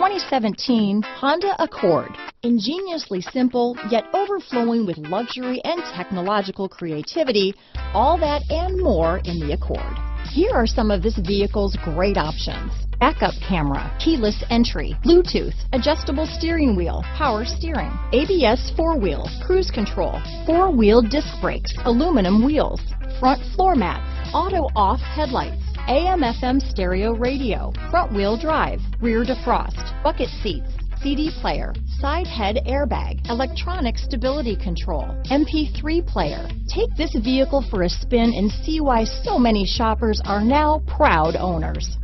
2017 Honda Accord. Ingeniously simple, yet overflowing with luxury and technological creativity, all that and more in the Accord. Here are some of this vehicle's great options: backup camera, keyless entry, Bluetooth, adjustable steering wheel, power steering, ABS four-wheel, cruise control, four-wheel disc brakes, aluminum wheels, front floor mats, auto-off headlights, AM/FM stereo radio, front-wheel drive, rear defrost, bucket seats, CD player, side head airbag, electronic stability control, MP3 player. Take this vehicle for a spin and see why so many shoppers are now proud owners.